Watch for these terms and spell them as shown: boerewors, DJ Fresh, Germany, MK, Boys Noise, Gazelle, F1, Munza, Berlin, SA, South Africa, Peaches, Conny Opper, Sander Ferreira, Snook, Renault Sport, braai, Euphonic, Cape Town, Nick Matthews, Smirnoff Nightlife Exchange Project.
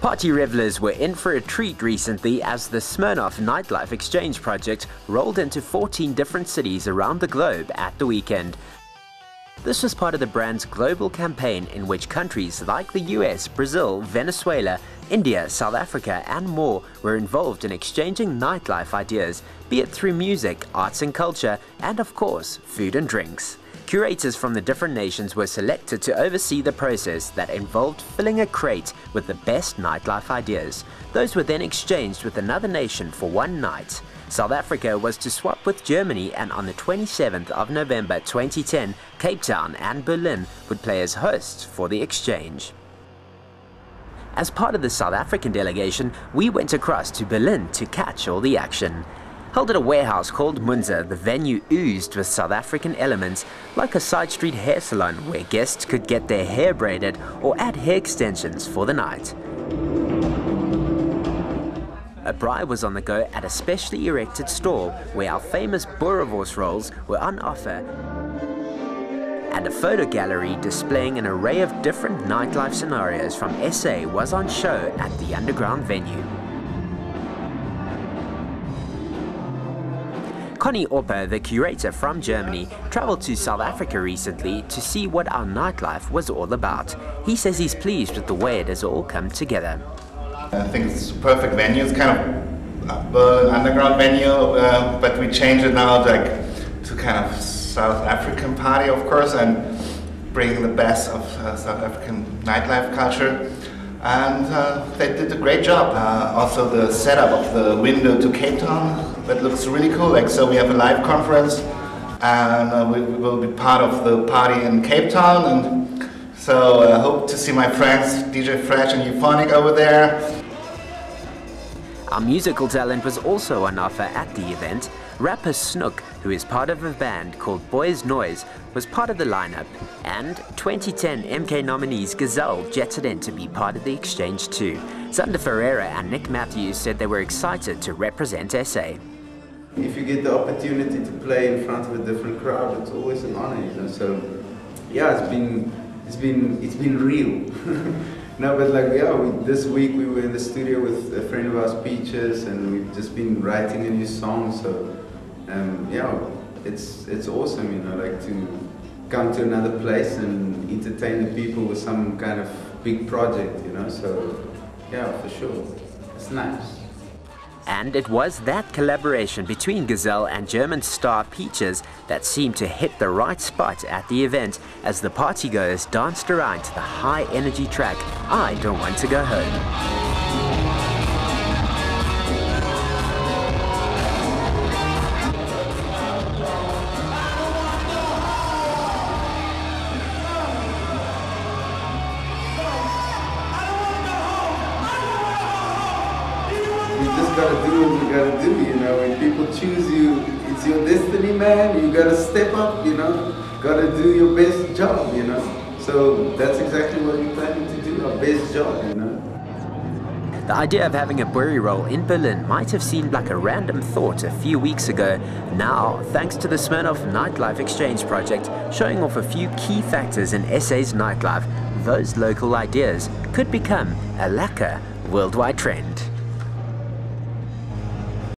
Party revelers were in for a treat recently as the Smirnoff Nightlife Exchange Project rolled into 14 different cities around the globe at the weekend. This was part of the brand's global campaign in which countries like the US, Brazil, Venezuela, India, South Africa and more were involved in exchanging nightlife ideas, be it through music, arts and culture, and of course, food and drinks. Curators from the different nations were selected to oversee the process that involved filling a crate with the best nightlife ideas. Those were then exchanged with another nation for one night. South Africa was to swap with Germany, and on the 27th of November 2010, Cape Town and Berlin would play as hosts for the exchange. As part of the South African delegation, we went across to Berlin to catch all the action. Held at a warehouse called Munza, the venue oozed with South African elements, like a side street hair salon where guests could get their hair braided or add hair extensions for the night. A braai was on the go at a specially erected stall where our famous boerewors rolls were on offer, and a photo gallery displaying an array of different nightlife scenarios from SA was on show at the underground venue. Conny Opper, the curator from Germany, travelled to South Africa recently to see what our nightlife was all about. He says he's pleased with the way it has all come together. I think it's a perfect venue. It's kind of an underground venue, but we changed it now to kind of South African party, of course, and bringing the best of South African nightlife culture. And they did a great job. Also, the setup of the window to Cape Town, that looks really cool. So we have a live conference, and we will be part of the party in Cape Town. And so I hope to see my friends DJ Fresh and Euphonic over there. Our musical talent was also on offer at the event. Rapper Snook, who is part of a band called Boys Noise, was part of the lineup, and 2010 MK nominees Gazelle jetted in to be part of the exchange too. Sander Ferreira and Nick Matthews said they were excited to represent SA. If you get the opportunity to play in front of a different crowd, it's always an honor, you know. So yeah, it's been real. No, but this week we were in the studio with a friend of ours, Peaches, and we've just been writing a new song. So. Yeah, it's awesome, you know, to come to another place and entertain the people with some kind of big project, you know, so yeah, for sure, it's nice. And it was that collaboration between Gazelle and German star Peaches that seemed to hit the right spot at the event as the partygoers danced around to the high-energy track, I Don't Want to Go Home. We just gotta do, you know, when people choose you, it's your destiny, man, you gotta step up, you know, gotta do your best job, you know, so that's exactly what we're planning to do, our best job, you know. The idea of having a brewery roll in Berlin might have seemed like a random thought a few weeks ago. Now, thanks to the Smirnoff Nightlife Exchange Project showing off a few key factors in SA's nightlife, those local ideas could become a lacquer worldwide trend.